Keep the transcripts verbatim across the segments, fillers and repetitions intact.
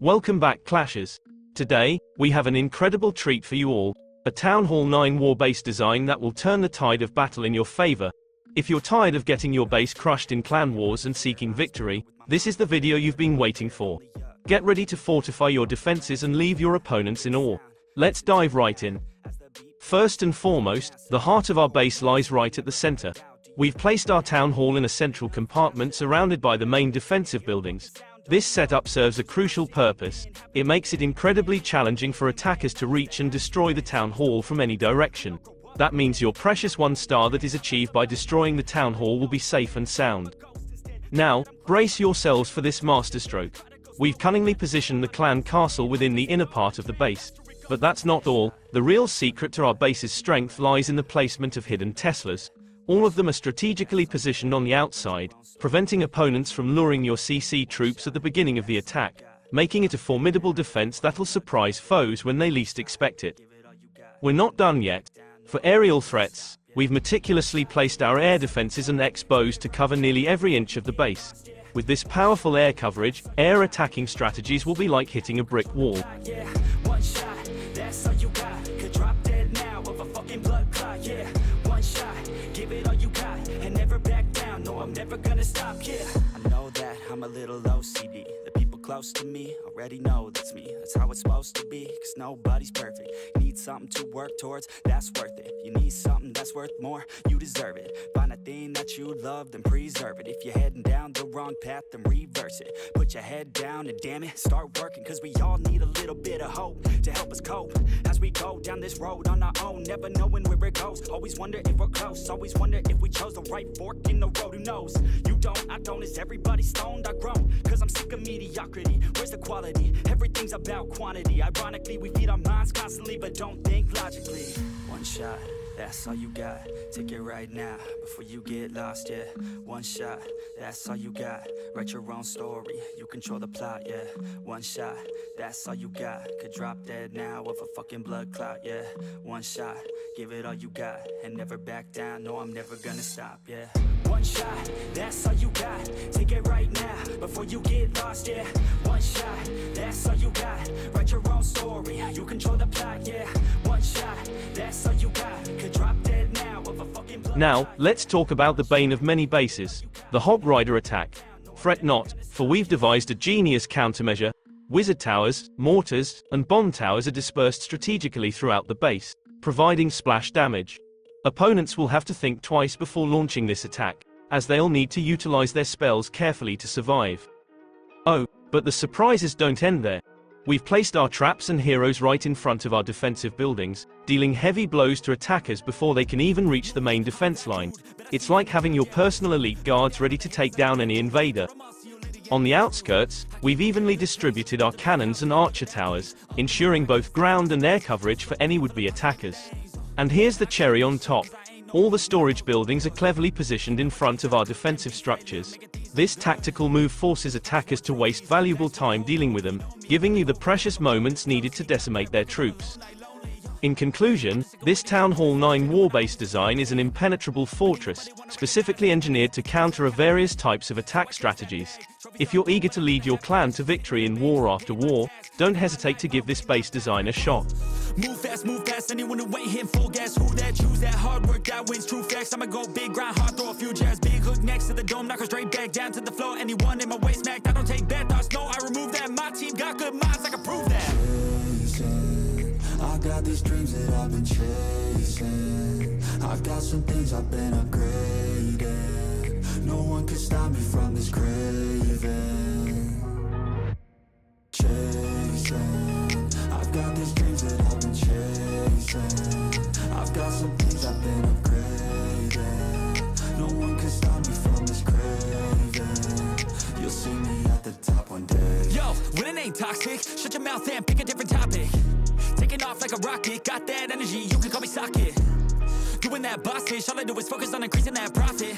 Welcome back, Clashers. Today, we have an incredible treat for you all, a Town Hall nine war-based design that will turn the tide of battle in your favor. If you're tired of getting your base crushed in clan wars and seeking victory, this is the video you've been waiting for. Get ready to fortify your defenses and leave your opponents in awe. Let's dive right in. First and foremost, the heart of our base lies right at the center. We've placed our town hall in a central compartment surrounded by the main defensive buildings. This setup serves a crucial purpose. It makes it incredibly challenging for attackers to reach and destroy the town hall from any direction. That means your precious one star that is achieved by destroying the town hall will be safe and sound. Now, brace yourselves for this masterstroke. We've cunningly positioned the clan castle within the inner part of the base. But that's not all. The real secret to our base's strength lies in the placement of hidden Teslas. All of them are strategically positioned on the outside, preventing opponents from luring your C C troops at the beginning of the attack, making it a formidable defense that'll surprise foes when they least expect it. We're not done yet. For aerial threats, we've meticulously placed our air defenses and X-bows to cover nearly every inch of the base. With this powerful air coverage, air attacking strategies will be like hitting a brick wall. I'm a little O C D. The people close to me already know that's me. That's how it's supposed to be, cause nobody's perfect. Need something to work towards, that's worth it. You need something that's worth more, you deserve it. Find a thing that you love, then preserve it. If you're heading down the wrong path, then reverse it. Put your head down and damn it, start working. Cause we all need a little bit of hope to help us cope as we go down this road on our own, never knowing where it goes. Always wonder if we're close, always wonder if we chose the right fork in the road. Who knows? You don't, I don't, is everybody stoned? I groan, cause I'm sick of mediocrity. Where's the quality? Everything's about quantity. Ironically, we feed our minds constantly, but don't think logically. One shot, that's all you got. Take it right now, before you get lost, yeah. One shot, that's all you got. Write your own story, you control the plot, yeah. One shot, that's all you got. Could drop dead now of a fucking blood clot, yeah. One shot, give it all you got, and never back down, no, I'm never gonna stop, yeah. One shot, that's all you got. Take it right now, before you get lost, yeah. One shot, that's all you got. Write your own story, you control the plot, yeah. One shot, that's all you got. Could drop dead now of a fucking blood. Now, let's talk about the bane of many bases, the Hog Rider attack. Fret not, for we've devised a genius countermeasure. Wizard towers, mortars, and bomb towers are dispersed strategically throughout the base, providing splash damage. Opponents will have to think twice before launching this attack, as they'll need to utilize their spells carefully to survive. Oh, but the surprises don't end there. We've placed our traps and heroes right in front of our defensive buildings, dealing heavy blows to attackers before they can even reach the main defense line. It's like having your personal elite guards ready to take down any invader. On the outskirts, we've evenly distributed our cannons and archer towers, ensuring both ground and air coverage for any would-be attackers. And here's the cherry on top. All the storage buildings are cleverly positioned in front of our defensive structures. This tactical move forces attackers to waste valuable time dealing with them, giving you the precious moments needed to decimate their troops. In conclusion, this Town Hall nine war-based design is an impenetrable fortress, specifically engineered to counter various types of attack strategies. If you're eager to lead your clan to victory in war after war, don't hesitate to give this base design a shot. Move fast, move fast, anyone who ain't hitting full gas. Who that, choose that, hard work, that wins, true facts. I'ma go big, grind hard, throw a few jabs. Big hook next to the dome, knock her straight back down to the floor. Anyone in my way smacked, I don't take bad thoughts, no, I remove that. My team got good minds, I can prove that. I got these dreams that I've been chasing. I've got some things I've been upgrading. No one can stop me from this craving. Chasing. I've got these dreams that I've been chasing. I've got some things I've been upgrading. No one can stop me from this craving. You'll see me at the top one day. Yo, when it ain't toxic, shut your mouth and pick a different topic. Taking off like a rocket, got that energy, you can call me socket. Doing that bossish, all I do is focus on increasing that profit.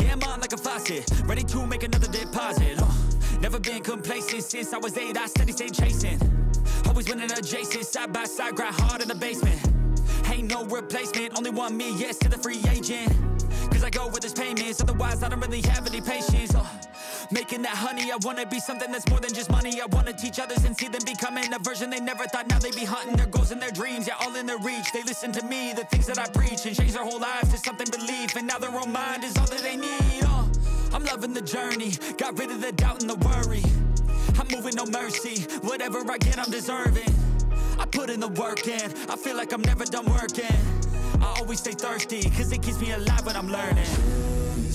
Yeah, I'm on like a faucet, ready to make another deposit. uh, Never been complacent since I was eight, I steady stayed chasing. Always winning adjacent, side by side, grind hard in the basement. Ain't no replacement, only one me, yes to the free agent. Cause I go with his payments, otherwise I don't really have any patience. uh, making that honey. I wanna be something that's more than just money. I wanna teach others and see them becoming a version they never thought. Now they be hunting their goals and their dreams, yeah, all in their reach. They listen to me, the things that I preach, and change their whole life to something belief. And now their own mind is all that they need. uh, I'm loving the journey, got rid of the doubt and the worry. I'm moving no mercy, whatever I get I'm deserving. I put in the work in, I feel like I'm never done working. I always stay thirsty, cause it keeps me alive when I'm learning.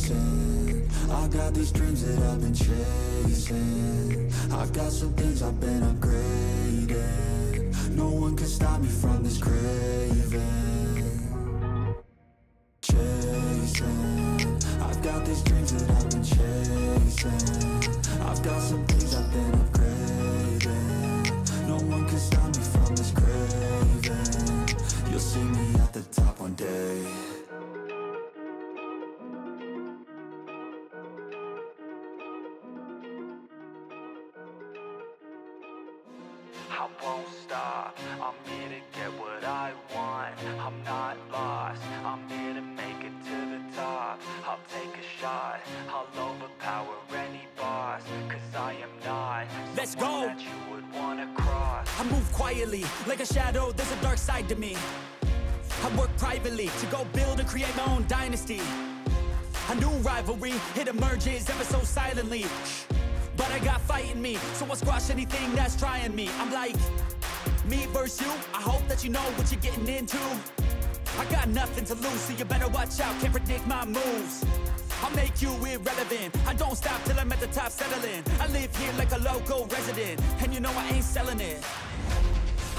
Chasing, I got these dreams that I've been chasing. I've got some things I've been upgrading. No one can stop me from this craving. Chasing, I've got these dreams that I've been chasing. I've got some things I've been upgrading. No one can stop me from this craving. You'll see me at the top one day. I won't stop, I'm here to get what I want. I'm not lost, I'm here to make it to the top. I'll take a shot, I'll overpower any boss. Cause I am not Let's go. That you would wanna cross. I move quietly, like a shadow, there's a dark side to me. I work privately to go build and create my own dynasty. A new rivalry, it emerges ever so silently. But I got fight in me, so I'll squash anything that's trying me. I'm like, me versus you, I hope that you know what you're getting into. I got nothing to lose, so you better watch out, can't predict my moves. I'll make you irrelevant, I don't stop till I'm at the top settling. I live here like a local resident, and you know I ain't selling it.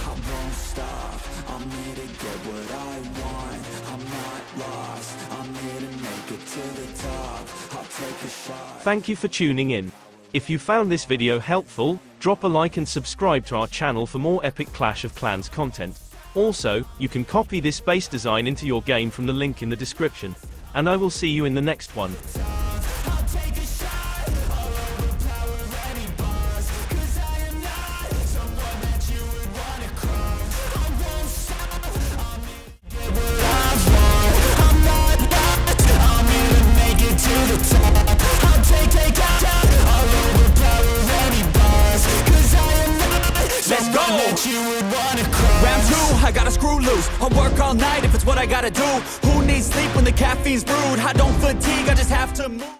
I won't stop, I'm here to get what I want. I'm not lost, I'm here to make it to the top. I'll take a shot. Thank you for tuning in. If you found this video helpful, drop a like and subscribe to our channel for more epic Clash of Clans content. Also, you can copy this base design into your game from the link in the description. And I will see you in the next one. I gotta screw loose, I'll work all night if it's what I gotta do. Who needs sleep when the caffeine's brewed? I don't fatigue, I just have to move.